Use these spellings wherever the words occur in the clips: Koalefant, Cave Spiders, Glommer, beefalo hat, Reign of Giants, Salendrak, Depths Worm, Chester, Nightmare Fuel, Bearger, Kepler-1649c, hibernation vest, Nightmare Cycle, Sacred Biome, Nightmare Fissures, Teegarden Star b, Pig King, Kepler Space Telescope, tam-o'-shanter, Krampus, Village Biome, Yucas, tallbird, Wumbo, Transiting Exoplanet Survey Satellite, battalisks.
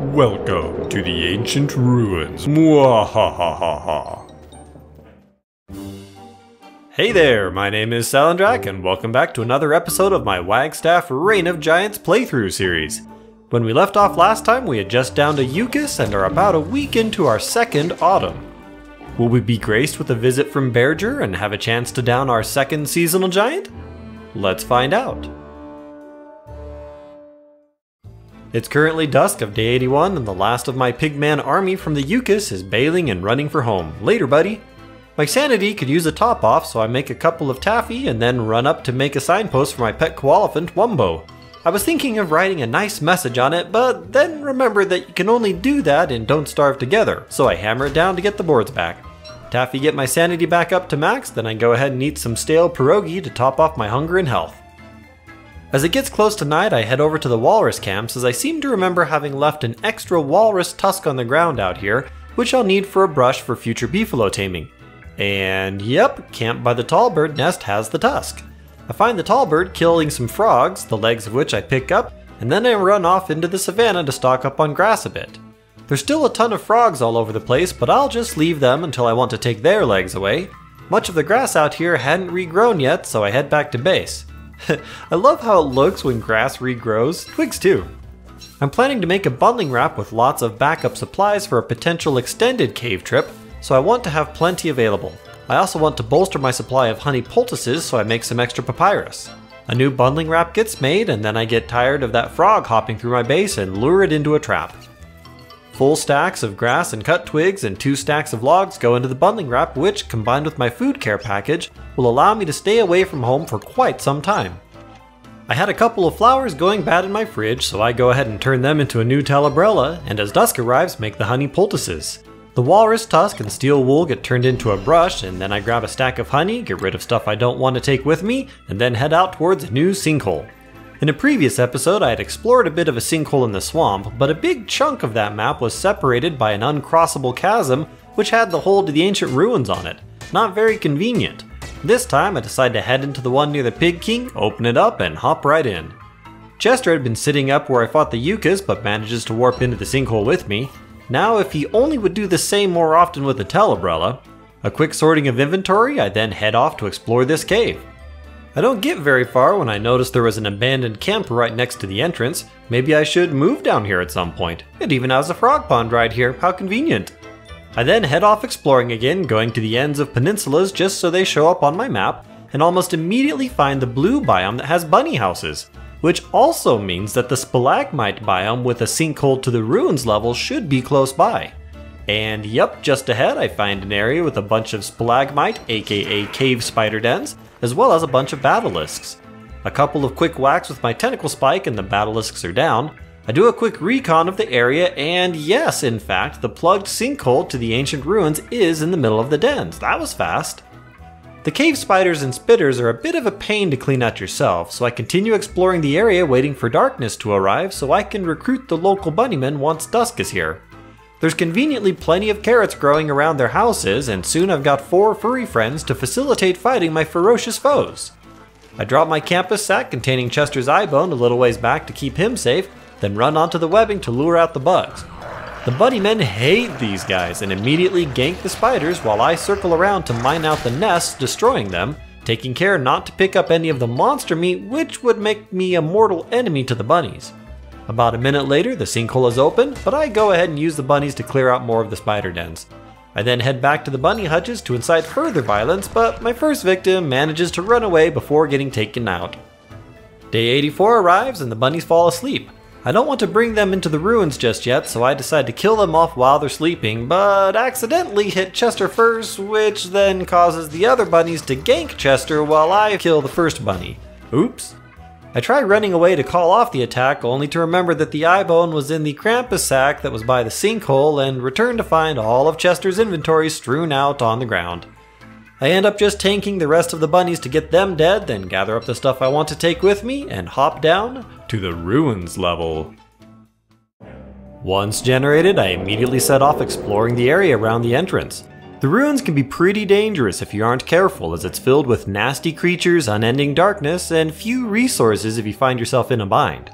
Welcome to the ancient ruins. Mwahahaha. Hey there, my name is Salendrak, and welcome back to another episode of my Wagstaff Reign of Giants playthrough series. When we left off last time, we had just downed a Yucas and are about a week into our second autumn. Will we be graced with a visit from Bearger and have a chance to down our second seasonal giant? Let's find out. It's currently dusk of day 81, and the last of my pigman army from the Yucas is bailing and running for home. Later, buddy. My sanity could use a top off, so I make a couple of taffy and then run up to make a signpost for my pet Koalefant, Wumbo. I was thinking of writing a nice message on it, but then remembered that you can only do that in Don't Starve Together, so I hammer it down to get the boards back. Taffy get my sanity back up to max, then I go ahead and eat some stale pierogi to top off my hunger and health. As it gets close to night, I head over to the walrus camps as I seem to remember having left an extra walrus tusk on the ground out here, which I'll need for a brush for future beefalo taming. And yep, camp by the tallbird nest has the tusk. I find the tallbird killing some frogs, the legs of which I pick up, and then I run off into the savannah to stock up on grass a bit. There's still a ton of frogs all over the place, but I'll just leave them until I want to take their legs away. Much of the grass out here hadn't regrown yet, so I head back to base. I love how it looks when grass regrows, twigs too. I'm planning to make a bundling wrap with lots of backup supplies for a potential extended cave trip, so I want to have plenty available. I also want to bolster my supply of honey poultices so I make some extra papyrus. A new bundling wrap gets made, and then I get tired of that frog hopping through my base and lure it into a trap. Full stacks of grass and cut twigs and 2 stacks of logs go into the bundling wrap, which, combined with my food care package, will allow me to stay away from home for quite some time. I had a couple of flowers going bad in my fridge, so I go ahead and turn them into a new Telebrella, and as dusk arrives, make the honey poultices. The walrus tusk and steel wool get turned into a brush, and then I grab a stack of honey, get rid of stuff I don't want to take with me, and then head out towards a new sinkhole. In a previous episode, I had explored a bit of a sinkhole in the swamp, but a big chunk of that map was separated by an uncrossable chasm which had the hole to the ancient ruins on it. Not very convenient. This time I decided to head into the one near the Pig King, open it up, and hop right in. Chester had been sitting up where I fought the Yucas, but manages to warp into the sinkhole with me. Now if he only would do the same more often with the Telebrella. A quick sorting of inventory, I then head off to explore this cave. I don't get very far when I notice there was an abandoned camp right next to the entrance. Maybe I should move down here at some point. It even has a frog pond right here, how convenient. I then head off exploring again, going to the ends of peninsulas just so they show up on my map, and almost immediately find the blue biome that has bunny houses, which also means that the spalagmite biome with a sinkhole to the ruins level should be close by. And yep, just ahead I find an area with a bunch of spalagmite, aka cave spider dens, as well as a bunch of battalisks. A couple of quick whacks with my tentacle spike and the battalisks are down. I do a quick recon of the area, and yes, in fact, the plugged sinkhole to the ancient ruins is in the middle of the dens. That was fast. The cave spiders and spitters are a bit of a pain to clean out yourself, so I continue exploring the area waiting for darkness to arrive so I can recruit the local bunnymen once dusk is here. There's conveniently plenty of carrots growing around their houses, and soon I've got 4 furry friends to facilitate fighting my ferocious foes. I drop my Krampus sack containing Chester's eyebone a little ways back to keep him safe, then run onto the webbing to lure out the bugs. The bunnymen hate these guys and immediately gank the spiders while I circle around to mine out the nests, destroying them, taking care not to pick up any of the monster meat, which would make me a mortal enemy to the bunnies. About a minute later, the sinkhole is open, but I go ahead and use the bunnies to clear out more of the spider dens. I then head back to the bunny hutches to incite further violence, but my first victim manages to run away before getting taken out. Day 84 arrives and the bunnies fall asleep. I don't want to bring them into the ruins just yet, so I decide to kill them off while they're sleeping, but accidentally hit Chester first, which then causes the other bunnies to gank Chester while I kill the first bunny. Oops. I try running away to call off the attack, only to remember that the eyebone was in the Krampus sack that was by the sinkhole, and return to find all of Chester's inventory strewn out on the ground. I end up just tanking the rest of the bunnies to get them dead, then gather up the stuff I want to take with me, and hop down to the ruins level. Once generated, I immediately set off exploring the area around the entrance. The ruins can be pretty dangerous if you aren't careful, as it's filled with nasty creatures, unending darkness, and few resources if you find yourself in a bind.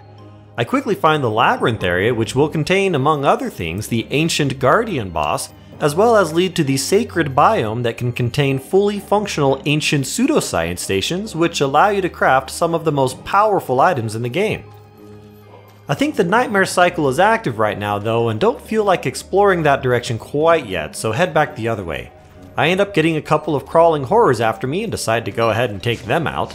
I quickly find the labyrinth area, which will contain, among other things, the Ancient Guardian boss, as well as lead to the Sacred Biome that can contain fully functional ancient pseudoscience stations, which allow you to craft some of the most powerful items in the game. I think the Nightmare Cycle is active right now though, and don't feel like exploring that direction quite yet, so head back the other way. I end up getting a couple of Crawling Horrors after me and decide to go ahead and take them out.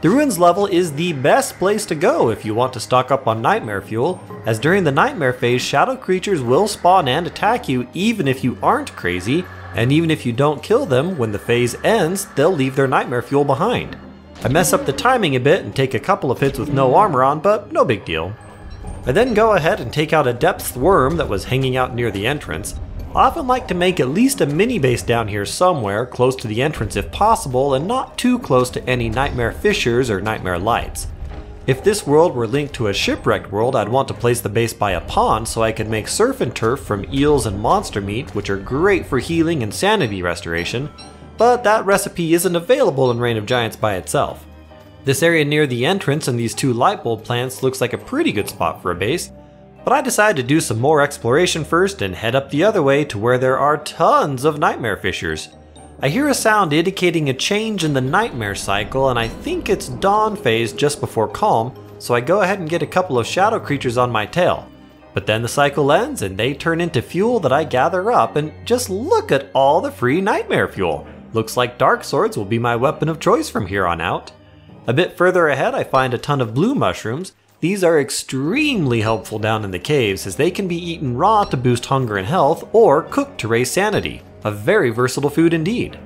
The Ruins level is the best place to go if you want to stock up on Nightmare Fuel, as during the Nightmare phase, Shadow Creatures will spawn and attack you even if you aren't crazy, and even if you don't kill them, when the phase ends, they'll leave their Nightmare Fuel behind. I mess up the timing a bit and take a couple of hits with no armor on, but no big deal. I then go ahead and take out a depth worm that was hanging out near the entrance. I often like to make at least a mini base down here somewhere, close to the entrance if possible, and not too close to any Nightmare Fissures or Nightmare Lights. If this world were linked to a Shipwrecked world, I'd want to place the base by a pond so I could make Surf and Turf from eels and monster meat, which are great for healing and sanity restoration, but that recipe isn't available in Reign of Giants by itself. This area near the entrance and these two light bulb plants looks like a pretty good spot for a base, but I decide to do some more exploration first and head up the other way to where there are tons of Nightmare Fissures. I hear a sound indicating a change in the Nightmare Cycle, and I think it's dawn phase just before calm, so I go ahead and get a couple of Shadow Creatures on my tail. But then the cycle ends and they turn into fuel that I gather up, and just look at all the free Nightmare Fuel. Looks like dark swords will be my weapon of choice from here on out. A bit further ahead I find a ton of blue mushrooms. These are extremely helpful down in the caves as they can be eaten raw to boost hunger and health, or cooked to raise sanity. A very versatile food indeed.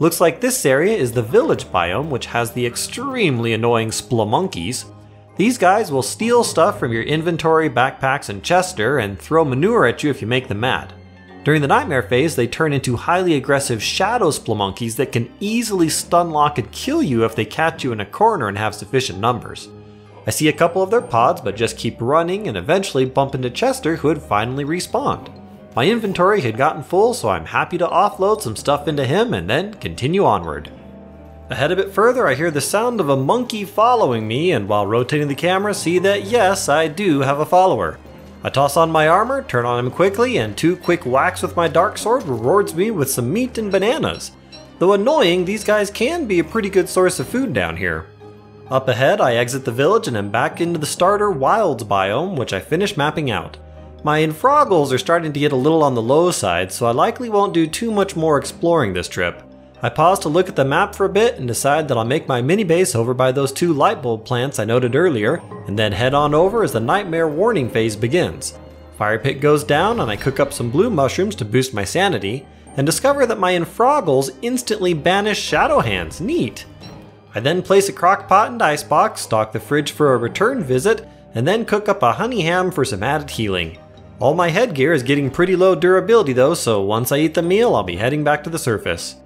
Looks like this area is the village biome, which has the extremely annoying splumonkeys. These guys will steal stuff from your inventory, backpacks, and Chester and throw manure at you if you make them mad. During the nightmare phase, they turn into highly aggressive shadow splumonkeys that can easily stun lock and kill you if they catch you in a corner and have sufficient numbers. I see a couple of their pods but just keep running and eventually bump into Chester, who had finally respawned. My inventory had gotten full, so I'm happy to offload some stuff into him and then continue onward. Ahead a bit further I hear the sound of a monkey following me, and while rotating the camera see that yes, I do have a follower. I toss on my armor, turn on him quickly, and two quick whacks with my dark sword rewards me with some meat and bananas. Though annoying, these guys can be a pretty good source of food down here. Up ahead, I exit the village and am back into the starter wilds biome, which I finish mapping out. My Enfroggles are starting to get a little on the low side, so I likely won't do too much more exploring this trip. I pause to look at the map for a bit and decide that I'll make my mini base over by those two light bulb plants I noted earlier, and then head on over as the nightmare warning phase begins. Fire pit goes down and I cook up some blue mushrooms to boost my sanity, and discover that my Enfroggles instantly banish shadow hands, neat! I then place a crock pot and ice box, stock the fridge for a return visit, and then cook up a honey ham for some added healing. All my headgear is getting pretty low durability though, so once I eat the meal I'll be heading back to the surface.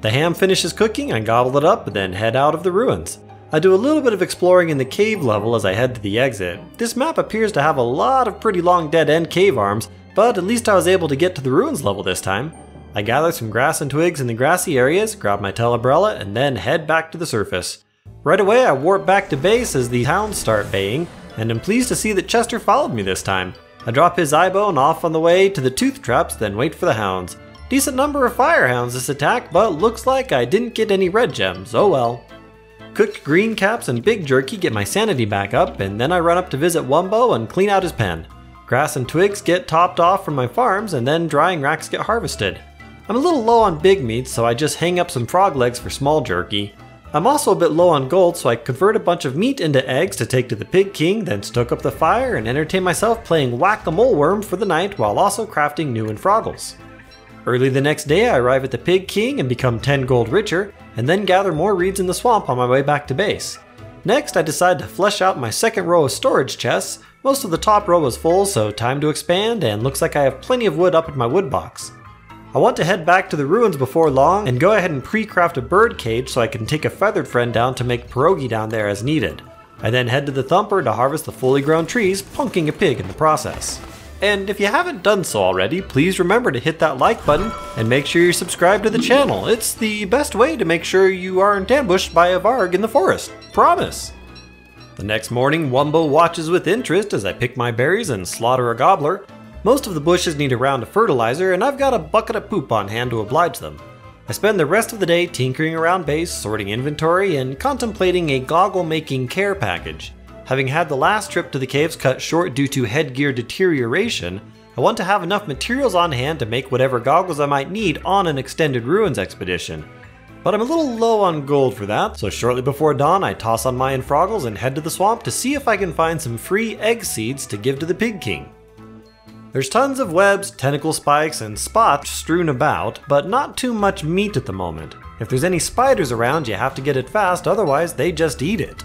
The ham finishes cooking, I gobble it up, and then head out of the ruins. I do a little bit of exploring in the cave level as I head to the exit. This map appears to have a lot of pretty long dead-end cave arms, but at least I was able to get to the ruins level this time. I gather some grass and twigs in the grassy areas, grab my Telebrella, and then head back to the surface. Right away I warp back to base as the hounds start baying, and I'm pleased to see that Chester followed me this time. I drop his eyebone off on the way to the tooth traps, then wait for the hounds. Decent number of firehounds this attack, but looks like I didn't get any red gems, oh well. Cooked green caps and big jerky get my sanity back up, and then I run up to visit Wumbo and clean out his pen. Grass and twigs get topped off from my farms, and then drying racks get harvested. I'm a little low on big meat, so I just hang up some frog legs for small jerky. I'm also a bit low on gold, so I convert a bunch of meat into eggs to take to the Pig King, then stoke up the fire and entertain myself playing whack-a-mole worm for the night while also crafting new Enfroggles. Early the next day I arrive at the Pig King and become 10 gold richer, and then gather more reeds in the swamp on my way back to base. Next I decide to flesh out my second row of storage chests. Most of the top row is full, so time to expand, and looks like I have plenty of wood up in my wood box. I want to head back to the ruins before long and go ahead and pre-craft a bird cage so I can take a feathered friend down to make pierogi down there as needed. I then head to the thumper to harvest the fully grown trees, punking a pig in the process. And if you haven't done so already, please remember to hit that like button and make sure you're subscribed to the channel. It's the best way to make sure you aren't ambushed by a varg in the forest. Promise! The next morning, Wumbo watches with interest as I pick my berries and slaughter a gobbler. Most of the bushes need a round of fertilizer, and I've got a bucket of poop on hand to oblige them. I spend the rest of the day tinkering around base, sorting inventory, and contemplating a goggle-making care package. Having had the last trip to the caves cut short due to headgear deterioration, I want to have enough materials on hand to make whatever goggles I might need on an extended ruins expedition. But I'm a little low on gold for that, so shortly before dawn I toss on my Enfroggles and head to the swamp to see if I can find some free egg seeds to give to the Pig King. There's tons of webs, tentacle spikes, and spots strewn about, but not too much meat at the moment. If there's any spiders around, you have to get it fast, otherwise they just eat it.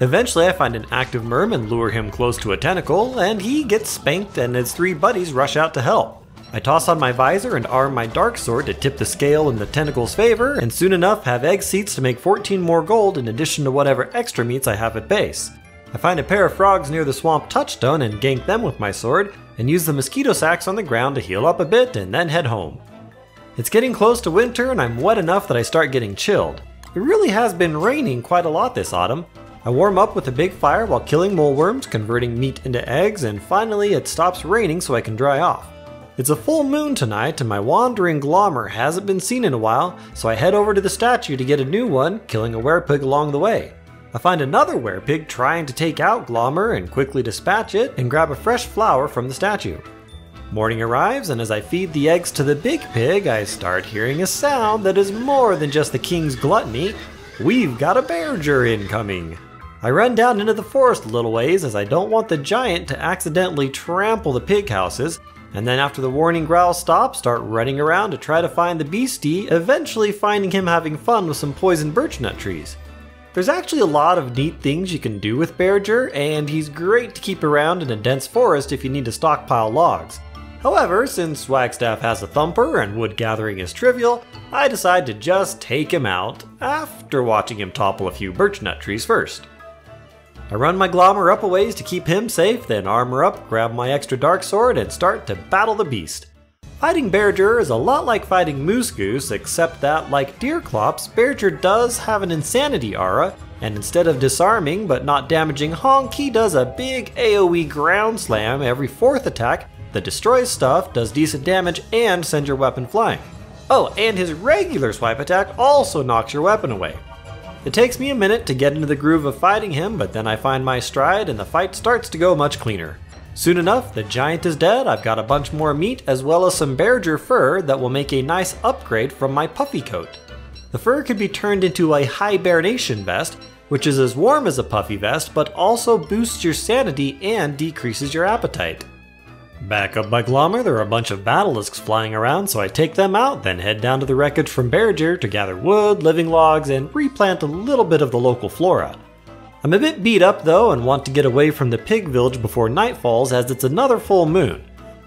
Eventually I find an active merman and lure him close to a tentacle, and he gets spanked and his three buddies rush out to help. I toss on my visor and arm my dark sword to tip the scale in the tentacle's favor, and soon enough have egg seeds to make 14 more gold in addition to whatever extra meats I have at base. I find a pair of frogs near the swamp touchstone and gank them with my sword, and use the mosquito sacks on the ground to heal up a bit and then head home. It's getting close to winter and I'm wet enough that I start getting chilled. It really has been raining quite a lot this autumn. I warm up with a big fire while killing mole worms, converting meat into eggs, and finally it stops raining so I can dry off. It's a full moon tonight and my wandering Glommer hasn't been seen in a while, so I head over to the statue to get a new one, killing a werepig along the way. I find another werepig trying to take out Glommer and quickly dispatch it and grab a fresh flower from the statue. Morning arrives and as I feed the eggs to the big pig, I start hearing a sound that is more than just the king's gluttony. We've got a Bearger incoming! I run down into the forest a little ways as I don't want the giant to accidentally trample the pig houses, and then after the warning growl stops, start running around to try to find the beastie, eventually finding him having fun with some poison birch nut trees. There's actually a lot of neat things you can do with Bearger, and he's great to keep around in a dense forest if you need to stockpile logs. However, since Wagstaff has a thumper and wood gathering is trivial, I decide to just take him out after watching him topple a few birch nut trees first. I run my Glommer up a ways to keep him safe, then armor up, grab my extra dark sword, and start to battle the beast. Fighting Bearger is a lot like fighting Moose Goose, except that, like Deerclops, Bearger does have an insanity aura, and instead of disarming but not damaging Honk, he does a big AoE ground slam every fourth attack that destroys stuff, does decent damage, and sends your weapon flying. Oh, and his regular swipe attack also knocks your weapon away. It takes me a minute to get into the groove of fighting him, but then I find my stride and the fight starts to go much cleaner. Soon enough, the giant is dead, I've got a bunch more meat as well as some Bearger fur that will make a nice upgrade from my puffy coat. The fur could be turned into a hibernation vest, which is as warm as a puffy vest, but also boosts your sanity and decreases your appetite. Back up by Glommer, there are a bunch of battalisks flying around, so I take them out, then head down to the wreckage from Bearger to gather wood, living logs, and replant a little bit of the local flora. I'm a bit beat up though and want to get away from the pig village before night falls as it's another full moon.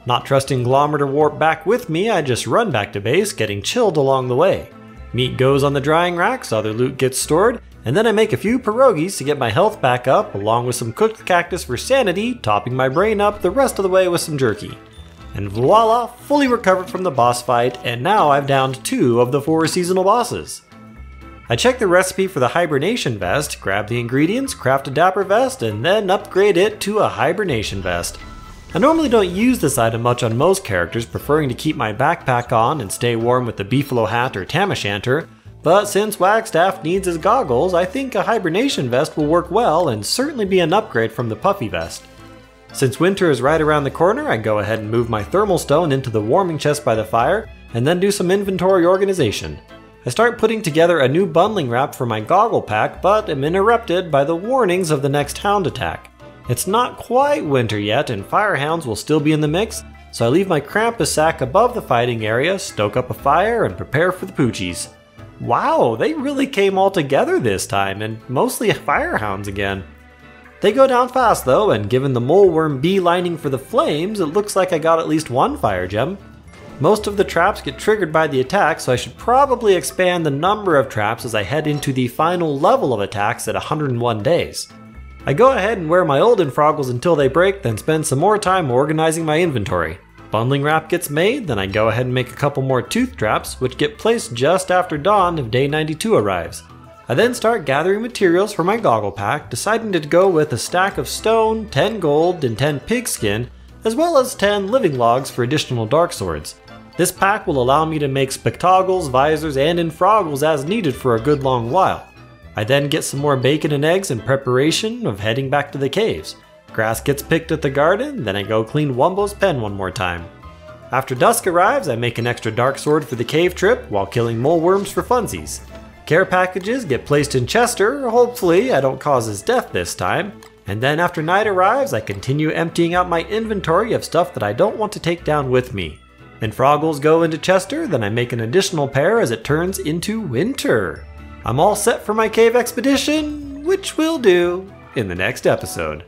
Not trusting Glommer to warp back with me, I just run back to base, getting chilled along the way. Meat goes on the drying racks, other loot gets stored, and then I make a few pierogies to get my health back up, along with some cooked cactus for sanity, topping my brain up the rest of the way with some jerky. And voila, fully recovered from the boss fight, and now I've downed 2 of the 4 seasonal bosses. I check the recipe for the hibernation vest, grab the ingredients, craft a dapper vest, and then upgrade it to a hibernation vest. I normally don't use this item much on most characters, preferring to keep my backpack on and stay warm with the beefalo hat or tam-o'-shanter. But since Wagstaff needs his goggles, I think a hibernation vest will work well and certainly be an upgrade from the puffy vest. Since winter is right around the corner, I go ahead and move my thermal stone into the warming chest by the fire, and then do some inventory organization. I start putting together a new bundling wrap for my goggle pack, but am interrupted by the warnings of the next hound attack. It's not quite winter yet, and firehounds will still be in the mix, so I leave my Krampus sack above the fighting area, stoke up a fire, and prepare for the poochies. Wow, they really came all together this time, and mostly firehounds again. They go down fast though, and given the mole worm beelining for the flames, it looks like I got at least one fire gem. Most of the traps get triggered by the attack, so I should probably expand the number of traps as I head into the final level of attacks at 101 days. I go ahead and wear my old Enfroggles until they break, then spend some more time organizing my inventory. Bundling wrap gets made, then I go ahead and make a couple more tooth traps, which get placed just after dawn if day 92 arrives. I then start gathering materials for my goggle pack, deciding to go with a stack of stone, 10 gold, and 10 pigskin, as well as 10 living logs for additional dark swords. This pack will allow me to make spectacles, visors, and enfroggles as needed for a good long while. I then get some more bacon and eggs in preparation of heading back to the caves. Grass gets picked at the garden, then I go clean Wumbo's pen one more time. After dusk arrives, I make an extra dark sword for the cave trip while killing mole worms for funsies. Care packages get placed in Chester, hopefully I don't cause his death this time, and then after night arrives I continue emptying out my inventory of stuff that I don't want to take down with me. Enfroggles go into Chester, then I make an additional pair as it turns into winter. I'm all set for my cave expedition, which we'll do in the next episode.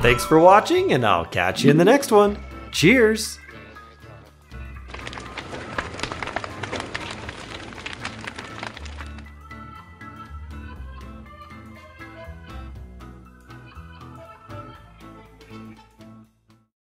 Thanks for watching, and I'll catch you in the next one. Cheers!